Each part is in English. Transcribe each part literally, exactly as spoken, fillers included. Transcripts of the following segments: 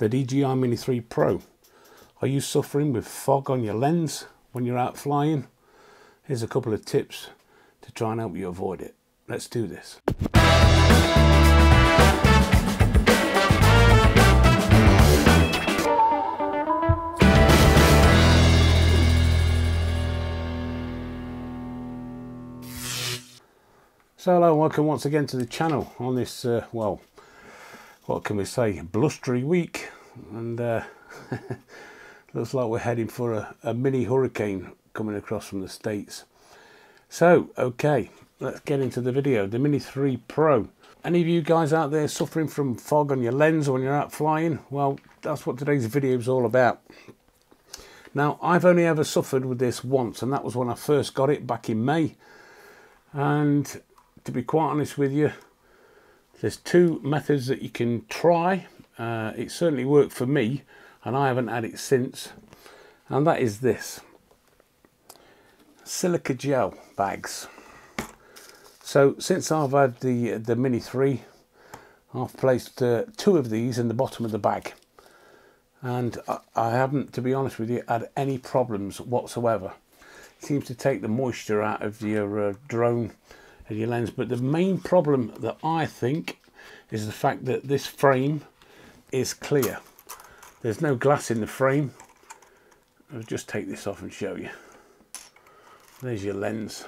the D J I Mini three Pro. Are you suffering with fog on your lens when you're out flying? Here's a couple of tips to try and help you avoid it. Let's do this. So hello, welcome once again to the channel on this, uh, well, what can we say, blustery week, and uh, looks like we're heading for a, a mini hurricane coming across from the States. So, okay, let's get into the video, the Mini three Pro. Any of you guys out there suffering from fog on your lens when you're out flying? Well, that's what today's video is all about. Now, I've only ever suffered with this once, and that was when I first got it back in May, and to be quite honest with you, there's two methods that you can try. Uh, it certainly worked for me, and I haven't had it since, and that is this: silica gel bags. So since I've had the the Mini three, I've placed uh, two of these in the bottom of the bag, and I, I haven't, to be honest with you, had any problems whatsoever. It seems to take the moisture out of your uh, drone, your lens. But the main problem that I think is the fact that this frame is clear. There's no glass in the frame. I'll just take this off and show you. There's your lens.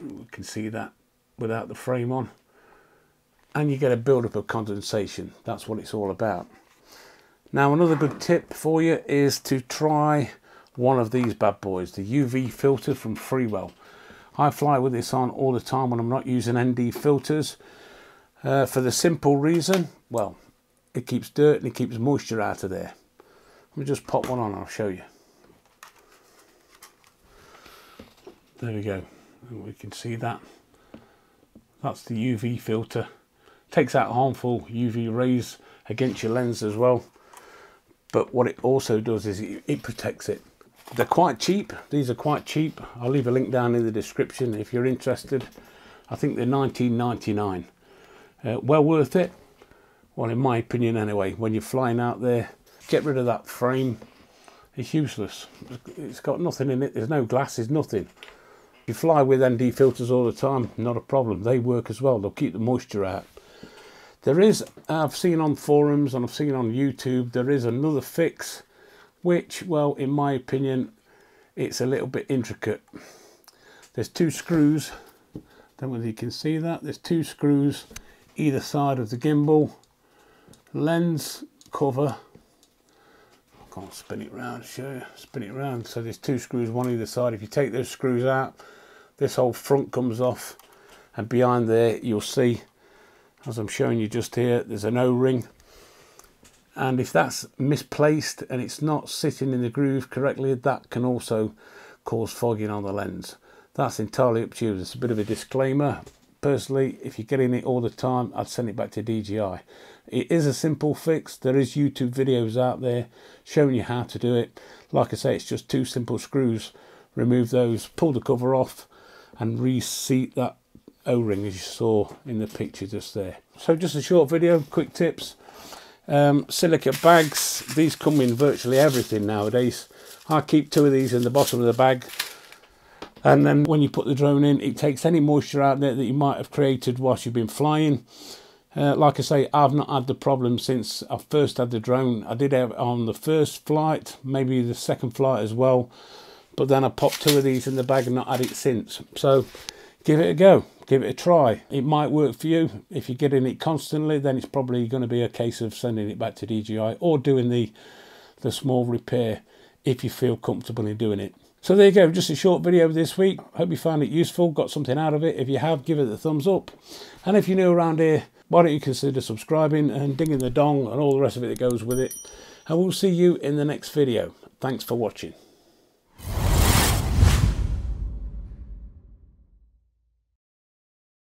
You can see that without the frame on, and you get a build-up of condensation. That's what it's all about. Now, another good tip for you is to try one of these bad boys, the U V filter from Freewell. I fly with this on all the time when I'm not using N D filters, uh, for the simple reason, well, it keeps dirt and it keeps moisture out of there. Let me just pop one on and I'll show you. There we go, and we can see that. That's the U V filter. Takes out harmful U V rays against your lens as well. But what it also does is it, it protects it. They're quite cheap. These are quite cheap. I'll leave a link down in the description if you're interested. I think they're nineteen ninety-nine. Uh, well worth it. Well, in my opinion anyway, when you're flying out there, get rid of that frame. It's useless. It's got nothing in it. There's no glass, there's nothing. You fly with N D filters all the time, not a problem. They work as well. They'll keep the moisture out. There is, I've seen on forums and I've seen on YouTube, there is another fix which, well, in my opinion, it's a little bit intricate. There's two screws, don't know if you can see that, there's two screws either side of the gimbal, lens cover, I can't spin it round, show you, spin it round, so there's two screws, one either side. If you take those screws out, this whole front comes off, and behind there you'll see, as I'm showing you just here, there's an O-ring. And if that's misplaced and it's not sitting in the groove correctly, that can also cause fogging on the lens. That's entirely up to you. It's a bit of a disclaimer. Personally, if you're getting it all the time, I'd send it back to D J I. It is a simple fix. There is YouTube videos out there showing you how to do it. Like I say, it's just two simple screws. Remove those, pull the cover off, and reseat that O-ring as you saw in the picture just there. So just a short video, quick tips. Um, silica bags, these come in virtually everything nowadays. I keep two of these in the bottom of the bag, and then when you put the drone in, it takes any moisture out there that you might have created whilst you've been flying. Uh, like I say, I've not had the problem since I first had the drone. I did have it on the first flight, maybe the second flight as well, but then I popped two of these in the bag and not had it since. So give it a go. Give it a try. It might work for you. If you're getting it constantly, then it's probably going to be a case of sending it back to D J I or doing the the small repair if you feel comfortable in doing it. So there you go, just a short video this week. Hope you found it useful, got something out of it. If you have, give it a thumbs up. And if you're new around here, why don't you consider subscribing and dinging the dong and all the rest of it that goes with it. And we'll see you in the next video. Thanks for watching.